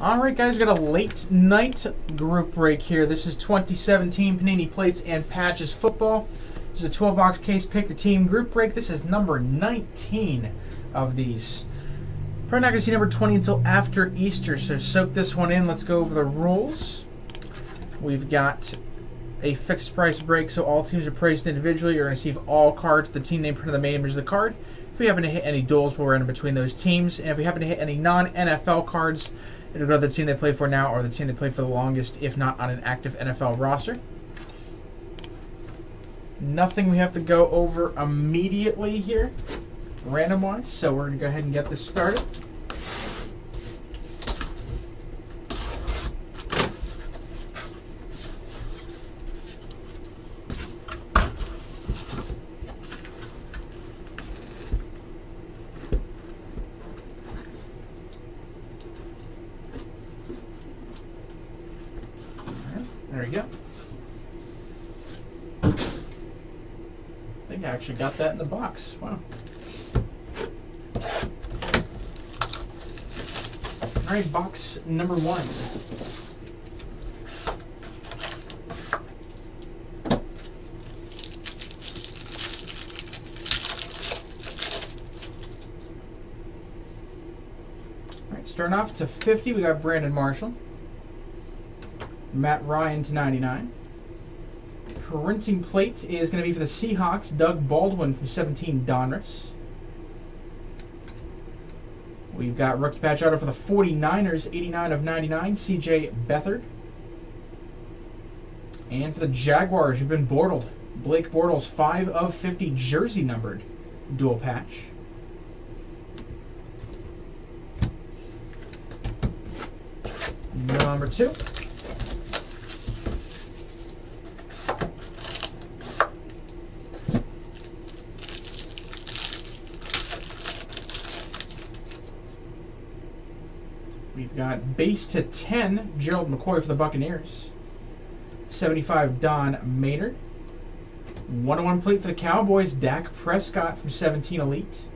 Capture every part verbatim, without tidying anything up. Alright guys, we got a late night group break here. This is twenty seventeen Panini Plates and Patches Football. This is a twelve box case picker team group break. This is number nineteen of these. Probably not going to see number twenty until after Easter, so soak this one in. Let's go over the rules. We've got a fixed price break, so all teams are priced individually. You're going to receive all cards, the team name printed on the main image of the card. If we happen to hit any duels, we'll random between those teams. And if we happen to hit any non N F L cards, it'll go to the team they play for now or the team they play for the longest, if not on an active N F L roster. Nothing we have to go over immediately here, randomized, so we're going to go ahead and get this started. There we go. I think I actually got that in the box. Wow. All right, box number one. All right, starting off to fifty, we got Brandon Marshall. Matt Ryan to ninety-nine. Printing plate is going to be for the Seahawks, Doug Baldwin from seventeen, Donruss. We've got rookie patch auto for the forty-niners, eighty-nine of ninety-nine, C J Beathard. And for the Jaguars, you've been Bortled. Blake Bortles, five of fifty, jersey numbered, dual patch. Number two. We've got base to ten, Gerald McCoy for the Buccaneers. seventy-five, Don Maynard. one oh one plate for the Cowboys, Dak Prescott from seventeen, Elite.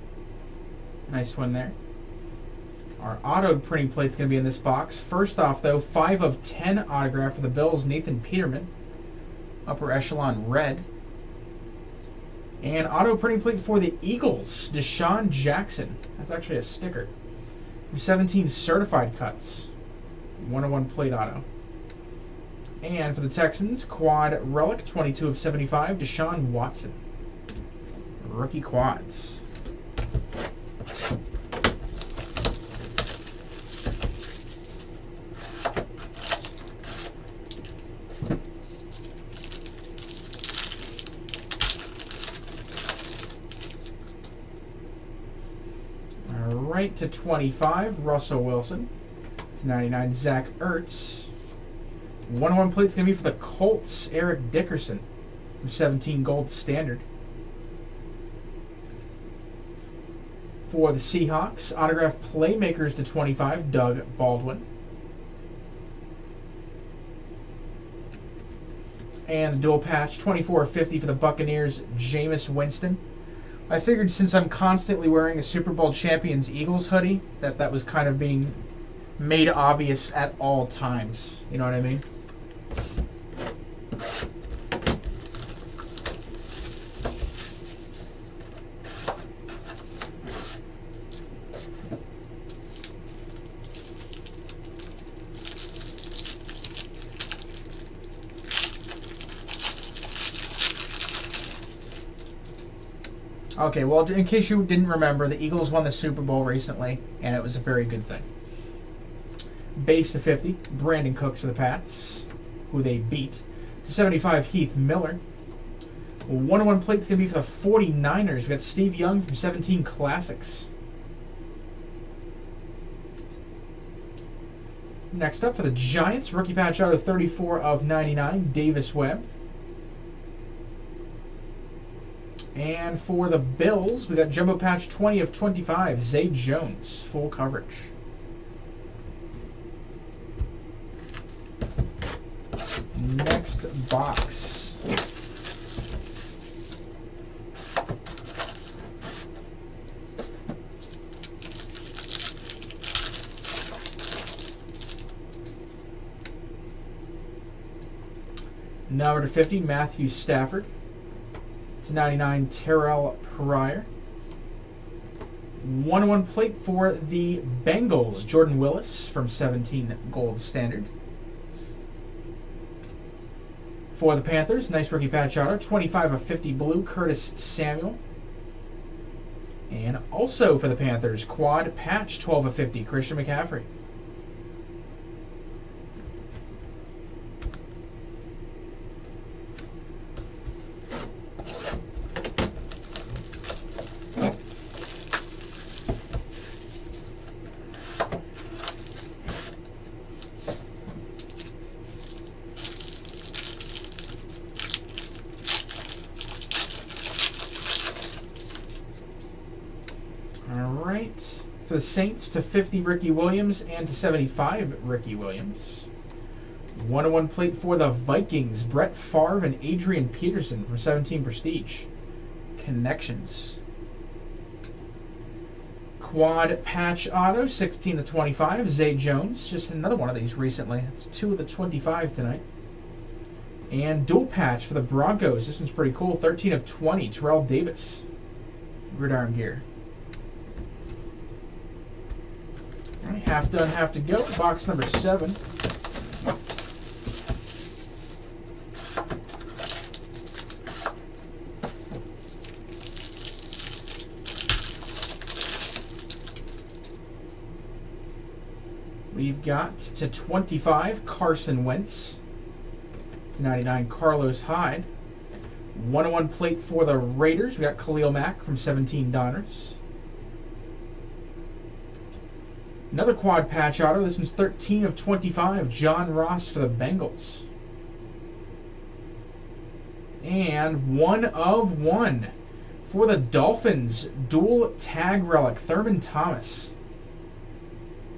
Nice one there. Our auto printing plate's going to be in this box. First off, though, five of ten autograph for the Bills, Nathan Peterman. Upper echelon red. And auto printing plate for the Eagles, DeSean Jackson. That's actually a sticker. seventeen, Certified Cuts, one oh one plate auto. And for the Texans, quad relic, twenty-two of seventy-five, Deshaun Watson, rookie quads. Right to twenty-five, Russell Wilson. To ninety-nine, Zach Ertz. one oh one plate's going to be for the Colts, Eric Dickerson. From seventeen, Gold Standard. For the Seahawks, autograph Playmakers to twenty-five, Doug Baldwin. And dual patch, twenty-four of fifty for the Buccaneers, Jameis Winston. I figured since I'm constantly wearing a Super Bowl champions Eagles hoodie, that that was kind of being made obvious at all times. You know what I mean? Okay, well, in case you didn't remember, the Eagles won the Super Bowl recently, and it was a very good thing. Base to fifty, Brandon Cooks for the Pats, who they beat. To seventy-five, Heath Miller. one oh one plate's going to be for the forty-niners. We've got Steve Young from seventeen, Classics. Next up for the Giants, rookie patch auto thirty-four of ninety-nine, Davis Webb. And for the Bills, we got Jumbo Patch twenty of twenty-five, Zay Jones, full coverage. Next box. Number to fifty, Matthew Stafford. To ninety-nine, Terrell Pryor. one one plate for the Bengals, Jordan Willis from seventeen, Gold Standard. For the Panthers, nice rookie patch auto, twenty-five of fifty blue, Curtis Samuel. And also for the Panthers, quad patch, twelve of fifty, Christian McCaffrey. The Saints to fifty, Ricky Williams, and to seventy-five, Ricky Williams. one oh one plate for the Vikings, Brett Favre and Adrian Peterson from seventeen, Prestige. Connections. Quad patch auto, sixteen of twenty-five, Zay Jones. Just another one of these recently. That's two of the twenty-five tonight. And dual patch for the Broncos. This one's pretty cool. thirteen of twenty, Terrell Davis. Gridiron gear. Half done, half to go. Box number seven. We've got to twenty-five, Carson Wentz. To ninety-nine, Carlos Hyde. one oh one plate for the Raiders. We got Khalil Mack from seventeen, Donruss. Another quad patch auto. This one's thirteen of twenty-five. John Ross for the Bengals. And one of one for the Dolphins. Dual tag relic. Thurman Thomas.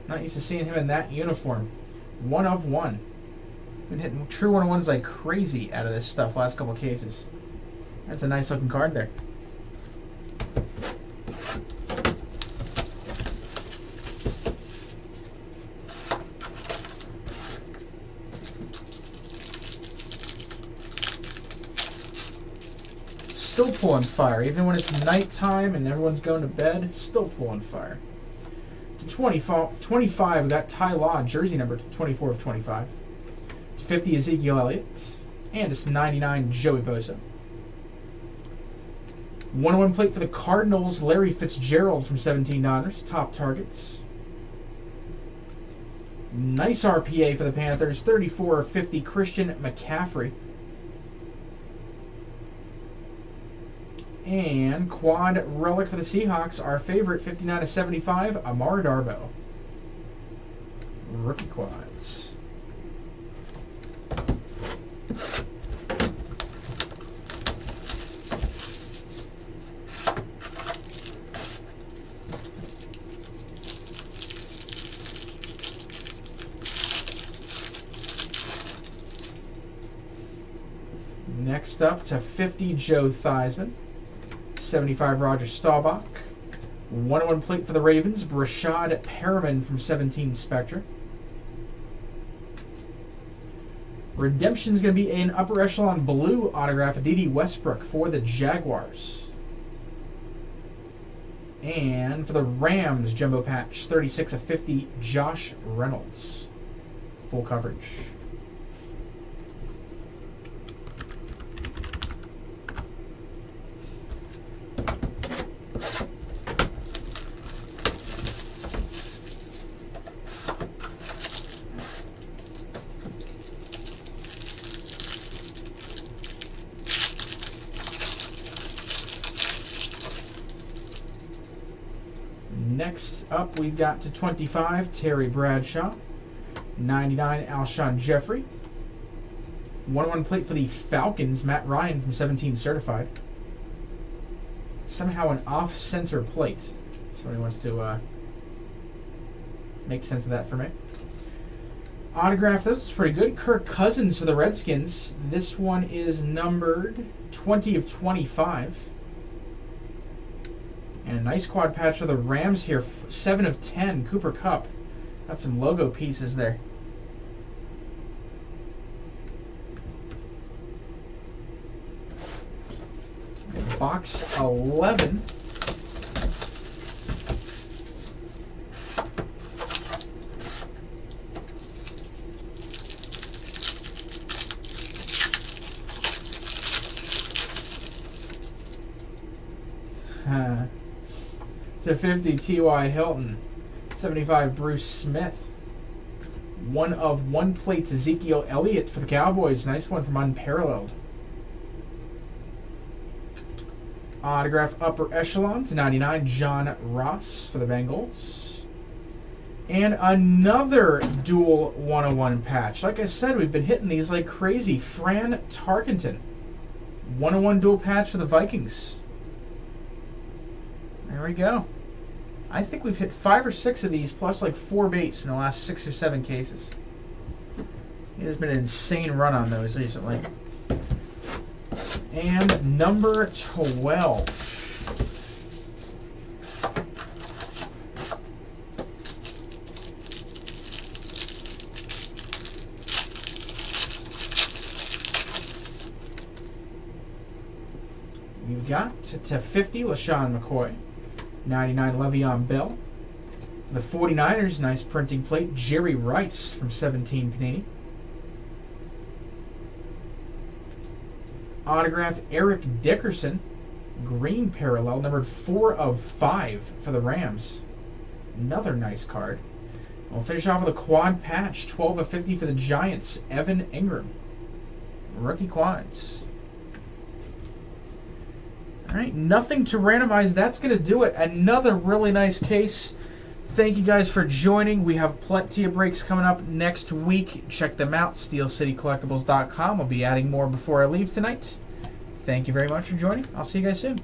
Not used to seeing him in that uniform. One of one. Been hitting true one of ones like crazy out of this stuff last couple of cases. That's a nice looking card there. Still pulling fire, even when it's nighttime and everyone's going to bed. Still pulling fire. To twenty-five, twenty-five, we got Ty Law, jersey number twenty-four of twenty-five. To fifty, Ezekiel Elliott, and it's ninety-nine, Joey Bosa. one oh one plate for the Cardinals, Larry Fitzgerald from seventeen, Niners, top targets. Nice R P A for the Panthers, thirty-four of fifty, Christian McCaffrey. And quad relic for the Seahawks, our favorite, fifty-nine of seventy-five, Amar Darbo. Rookie quads. Next up to fifty, Joe Theismann. seventy-five, Roger Staubach. one oh one plate for the Ravens, Brashad Perriman from seventeen, Spectre. Redemption's going to be an upper echelon blue autograph, Dede Westbrook for the Jaguars. And for the Rams, jumbo patch, thirty-six of fifty, Josh Reynolds. Full coverage. Next up, we've got to twenty-five, Terry Bradshaw. ninety-nine, Alshon Jeffrey. one oh one plate for the Falcons, Matt Ryan from seventeen, Certified. Somehow an off-center plate. Somebody wants to uh, make sense of that for me. Autograph, that's pretty good. Kirk Cousins for the Redskins. This one is numbered twenty of twenty-five. And a nice quad patch for the Rams here. seven of ten, Cooper Kupp. Got some logo pieces there. box eleven. Uh, to fifty, T Y Hilton. seventy-five, Bruce Smith. One of one plate to Ezekiel Elliott for the Cowboys. Nice one from Unparalleled. Autograph upper echelon to ninety-nine, John Ross for the Bengals. And another dual one oh one patch. Like I said, we've been hitting these like crazy. Fran Tarkenton. one oh one dual patch for the Vikings. There we go. I think we've hit five or six of these, plus like four baits in the last six or seven cases. It has been an insane run on those recently. And number twelve. We've got to, to fifty, LaShawn McCoy. ninety-nine, Le'Veon Bell. For the forty-niners, nice printing plate, Jerry Rice from seventeen, Panini. Autograph, Eric Dickerson. Green parallel, numbered four of five for the Rams. Another nice card. We'll finish off with a quad patch, twelve of fifty for the Giants, Evan Ingram. Rookie quads. Alright, nothing to randomize. That's going to do it. Another really nice case. Thank you guys for joining. We have plenty of breaks coming up next week. Check them out, steel city collectibles dot com. I'll be adding more before I leave tonight. Thank you very much for joining. I'll see you guys soon.